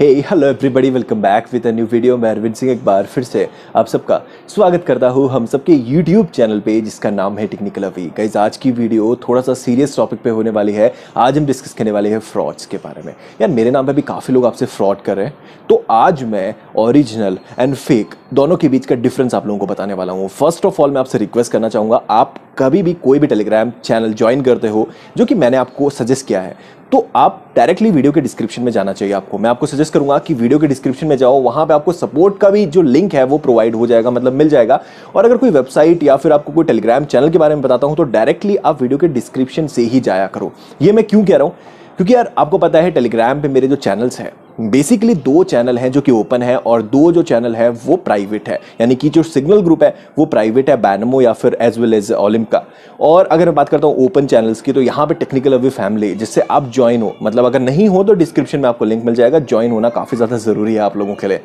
Hey, hello everybody, welcome back with a new video। मैं अरविंद सिंह अकबार फिर से आप सबका स्वागत करता हूँ हम सबके YouTube चैनल पे जिसका नाम है टेक्निकल अवी। गाइस, आज की वीडियो थोड़ा सा सीरियस टॉपिक पे होने वाली है। आज हम डिस्कस करने वाले हैं फ्रॉड्स के बारे में। यार, मेरे नाम पे भी काफ़ी लोग आपसे फ्रॉड कर रहे हैं, तो आज मैं ओरिजिनल एंड फेक दोनों के बीच का डिफरेंस आप लोगों को बताने वाला हूँ। फर्स्ट ऑफ ऑल मैं आपसे रिक्वेस्ट करना चाहूँगा, आप कभी भी कोई भी टेलीग्राम चैनल ज्वाइन करते हो जो कि मैंने आपको सजेस्ट किया है, तो आप डायरेक्टली वीडियो के डिस्क्रिप्शन में जाना चाहिए आपको। मैं आपको सजेस्ट करूंगा कि वीडियो के डिस्क्रिप्शन में जाओ, वहां पे आपको सपोर्ट का भी जो लिंक है वो प्रोवाइड हो जाएगा, मतलब मिल जाएगा। और अगर कोई वेबसाइट या फिर आपको कोई टेलीग्राम चैनल के बारे में बताता हूं तो डायरेक्टली आप वीडियो के डिस्क्रिप्शन से ही जाया करो। ये मैं क्यों कह रहा हूं, क्योंकि यार आपको पता है टेलीग्राम पे मेरे जो चैनल्स हैं, बेसिकली दो चैनल हैं जो कि ओपन है और दो जो चैनल है वो प्राइवेट है, यानी कि जो सिग्नल ग्रुप है वो प्राइवेट है, बैनमो या फिर एज वेल एज ओलिम्प का। और अगर मैं बात करता हूँ ओपन चैनल्स की, तो यहाँ पे टेक्निकल अवी फैमिली जिससे आप ज्वाइन हो, मतलब अगर नहीं हो तो डिस्क्रिप्शन में आपको लिंक मिल जाएगा। ज्वाइन होना काफ़ी ज़्यादा ज़रूरी है आप लोगों के लिए।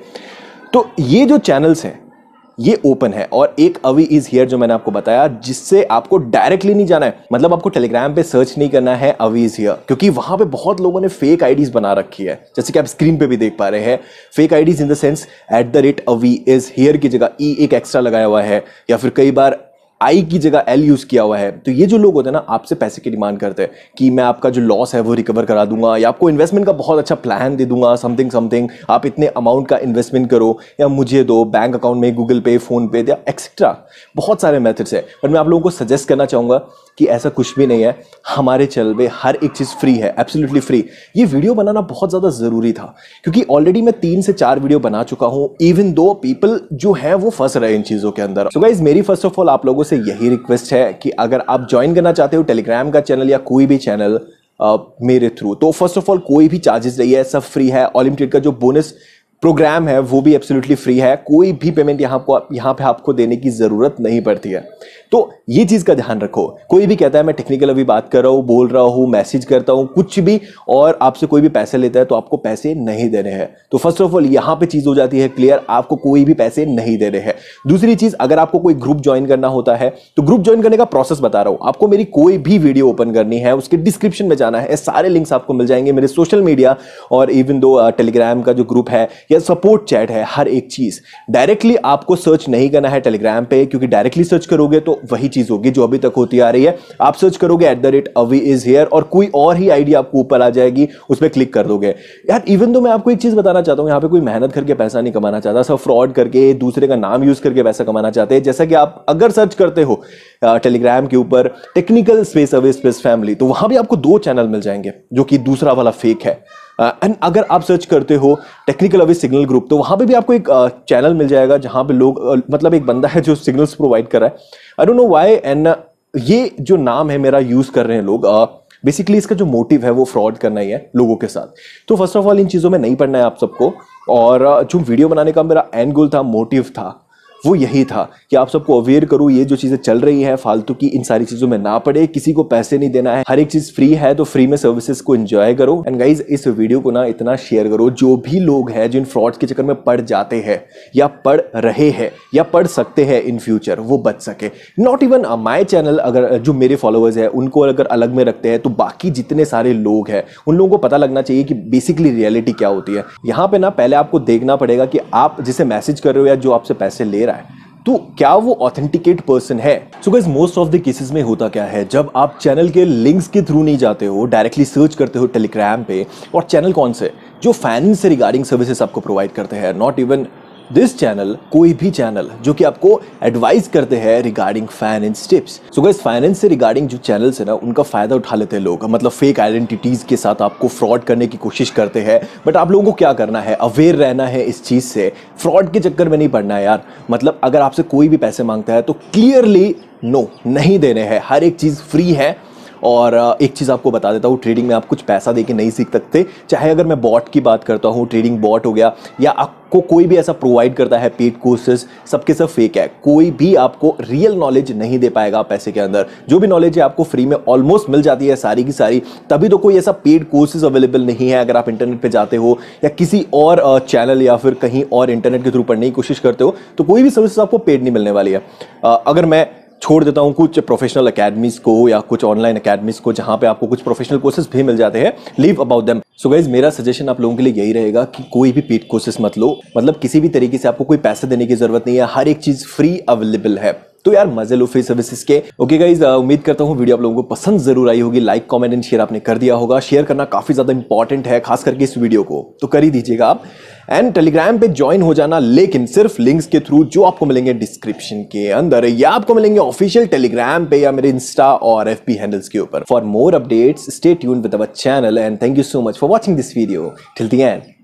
तो ये जो चैनल्स हैं ये ओपन है, और एक अवी इज हियर जो मैंने आपको बताया, जिससे आपको डायरेक्टली नहीं जाना है, मतलब आपको टेलीग्राम पे सर्च नहीं करना है अवी इज हियर, क्योंकि वहां पे बहुत लोगों ने फेक आईडीज बना रखी है, जैसे कि आप स्क्रीन पे भी देख पा रहे हैं। Fake IDs in the sense @Avi is here की जगह ई एक एक्स्ट्रा लगाया हुआ है, या फिर कई बार आई की जगह एल यूज़ किया हुआ है। तो ये जो लोग होते हैं ना, आपसे पैसे की डिमांड करते हैं कि मैं आपका जो लॉस है वो रिकवर करा दूंगा, या आपको इन्वेस्टमेंट का बहुत अच्छा प्लान दे दूंगा, समथिंग समथिंग, आप इतने अमाउंट का इन्वेस्टमेंट करो या मुझे दो बैंक अकाउंट में, गूगल पे, फोन पे या एक्स्ट्रा बहुत सारे मेथड्स है। पर मैं आप लोगों को सजेस्ट करना चाहूँगा कि ऐसा कुछ भी नहीं है। हमारे चैनल पे हर एक चीज़ फ्री है, एब्सोल्युटली फ्री। ये वीडियो बनाना बहुत ज़्यादा ज़रूरी था, क्योंकि ऑलरेडी मैं 3 से 4 वीडियो बना चुका हूँ, इवन दो पीपल जो हैं वो फंस रहे हैं इन चीज़ों के अंदर। सो गाइस, मेरी फर्स्ट ऑफ ऑल आप लोगों से यही रिक्वेस्ट है कि अगर आप ज्वाइन करना चाहते हो टेलीग्राम का चैनल या कोई भी चैनल मेरे थ्रू, तो फर्स्ट ऑफ ऑल कोई भी चार्जेस नहीं है, सब फ्री है। ओलिम्प ट्रेड का जो बोनस प्रोग्राम है वो भी एब्सोल्युटली फ्री है, कोई भी पेमेंट यहाँ पे आपको देने की ज़रूरत नहीं पड़ती है। तो ये चीज़ का ध्यान रखो। कोई भी कहता है मैं टेक्निकल अभी बात कर रहा हूँ, बोल रहा हूँ, मैसेज करता हूँ कुछ भी, और आपसे कोई भी पैसे लेता है, तो आपको पैसे नहीं देने हैं। तो फर्स्ट ऑफ ऑल यहाँ पे चीज़ हो जाती है क्लियर, आपको कोई भी पैसे नहीं देने हैं। दूसरी चीज़, अगर आपको कोई ग्रुप ज्वाइन करना होता है तो ग्रुप ज्वाइन करने का प्रोसेस बता रहा हूँ आपको। मेरी कोई भी वीडियो ओपन करनी है उसके डिस्क्रिप्शन में जाना है, सारे लिंक्स आपको मिल जाएंगे। मेरे सोशल मीडिया और इवन दो टेलीग्राम का जो ग्रुप है या सपोर्ट चैट है, हर एक चीज। डायरेक्टली आपको सर्च नहीं करना है टेलीग्राम पे, क्योंकि डायरेक्टली सर्च करोगे तो वही चीज होगी जो अभी तक होती आ रही है। आप सर्च करोगे @अवी इज हियर और कोई और ही आईडी आपको ऊपर आ जाएगी, उस पर क्लिक कर दोगे। यार, इवन दो मैं आपको एक चीज बताना चाहता हूँ, यहाँ पे कोई मेहनत करके पैसा नहीं कमाना चाहता, सब फ्रॉड करके दूसरे का नाम यूज करके पैसा कमाना चाहते हैं। जैसा कि आप अगर सर्च करते हो टेलीग्राम के ऊपर टेक्निकल _अवी_ फैमिली, तो वहां भी आपको 2 चैनल मिल जाएंगे, जो कि दूसरा वाला फेक है। एंड अगर आप सर्च करते हो टेक्निकल अवी सिग्नल ग्रुप, तो वहाँ पे भी आपको एक चैनल मिल जाएगा जहाँ पे लोग मतलब एक बंदा है जो सिग्नल्स प्रोवाइड कर रहा है। I don't know why, and ये जो नाम है मेरा यूज़ कर रहे हैं लोग, बेसिकली इसका जो मोटिव है वो फ्रॉड करना ही है लोगों के साथ। तो फर्स्ट ऑफ ऑल इन चीज़ों में नहीं पड़ना है आप सबको। और जो वीडियो बनाने का मेरा एंड गोल था, मोटिव था, वो यही था कि आप सबको अवेयर करूँ, ये जो चीज़ें चल रही हैं फालतू की, इन सारी चीज़ों में ना पड़े, किसी को पैसे नहीं देना है, हर एक चीज़ फ्री है, तो फ्री में सर्विसेज को एंजॉय करो। एंड गाइज, इस वीडियो को ना इतना शेयर करो, जो भी लोग हैं जिन फ्रॉड्स के चक्कर में पड़ जाते हैं या पड़ रहे हैं या पढ़ सकते हैं इन फ्यूचर, वो बच सके। नॉट इवन माई चैनल, अगर जो मेरे फॉलोअर्स हैं उनको अगर अलग में रखते हैं, तो बाकी जितने सारे लोग हैं उन लोगों को पता लगना चाहिए कि बेसिकली रियलिटी क्या होती है। यहाँ पे ना पहले आपको देखना पड़ेगा कि आप जिसे मैसेज कर रहे हो या जो आपसे पैसे ले रहा है, तो क्या वो ऑथेंटिकेट पर्सन है। So guys, most of the cases में होता क्या है, जब आप चैनल के लिंक्स के थ्रू नहीं जाते हो, डायरेक्टली सर्च करते हो टेलीग्राम पे, और चैनल कौन से, जो फाइनेंस से रिगार्डिंग सर्विसेज आपको प्रोवाइड करते हैं, नॉट इवन दिस चैनल, कोई भी चैनल जो कि आपको एडवाइस करते हैं regarding finance tips. So guys, finance से रिगार्डिंग जो चैनल्स है ना, उनका फायदा उठा लेते हैं लोग, मतलब फेक आइडेंटिटीज के साथ आपको फ्रॉड करने की कोशिश करते हैं। बट आप लोगों को क्या करना है, अवेयर रहना है इस चीज़ से, फ्रॉड के चक्कर में नहीं पड़ना है यार। मतलब अगर आपसे कोई भी पैसे मांगता है तो क्लियरली नो, नहीं देने हैं, हर एक चीज़ फ्री है। और एक चीज़ आपको बता देता हूँ, ट्रेडिंग में आप कुछ पैसा देके नहीं सीख सकते, चाहे अगर मैं बॉट की बात करता हूँ, ट्रेडिंग बॉट हो गया, या आपको कोई भी ऐसा प्रोवाइड करता है पेड कोर्सेज, सबके सब फेक है। कोई भी आपको रियल नॉलेज नहीं दे पाएगा पैसे के अंदर। जो भी नॉलेज है आपको फ्री में ऑलमोस्ट मिल जाती है सारी की सारी, तभी तो कोई ऐसा पेड कोर्सेज अवेलेबल नहीं है। अगर आप इंटरनेट पर जाते हो या किसी और चैनल या फिर कहीं और इंटरनेट के थ्रू पढ़ने की कोशिश करते हो, तो कोई भी सर्विस आपको पेड नहीं मिलने वाली है। अगर मैं छोड़ देता हूँ कुछ प्रोफेशनल अकेडमीज को या कुछ ऑनलाइन अकेडमीज को जहाँ पे आपको कुछ प्रोफेशनल कोर्सेज भी मिल जाते हैं, leave about them. So guys, मेरा सजेशन आप लोगों के लिए यही रहेगा कि कोई भी पेड कोर्सेज मत लो, मतलब किसी भी तरीके से आपको कोई पैसे देने की जरूरत नहीं है, हर एक चीज फ्री अवेलेबल है, तो यार मजे लो फ्री सर्विसेज के। ओके गाइज, उम्मीद करता हूँ वीडियो आप लोगों को पसंद जरूर आई होगी, लाइक कमेंट एंड शेयर आपने कर दिया होगा, शेयर करना काफी ज्यादा इंपॉर्टेंट है खास करके इस वीडियो को, तो कर ही दीजिएगा आप। एंड टेलीग्राम पे ज्वाइन हो जाना, लेकिन सिर्फ लिंक्स के थ्रू जो आपको मिलेंगे डिस्क्रिप्शन के अंदर, या आपको मिलेंगे ऑफिशियल टेलीग्राम पे या मेरे इंस्टा और एफबी हैंडल्स के ऊपर। For more updates stay tuned with our channel and thank you so much for watching this video till the and.